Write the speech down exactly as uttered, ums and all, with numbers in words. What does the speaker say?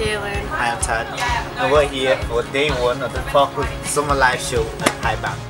Kaylin. I am Tad, and we're here for day one of the Parkwood Summer Live Show at Hiba.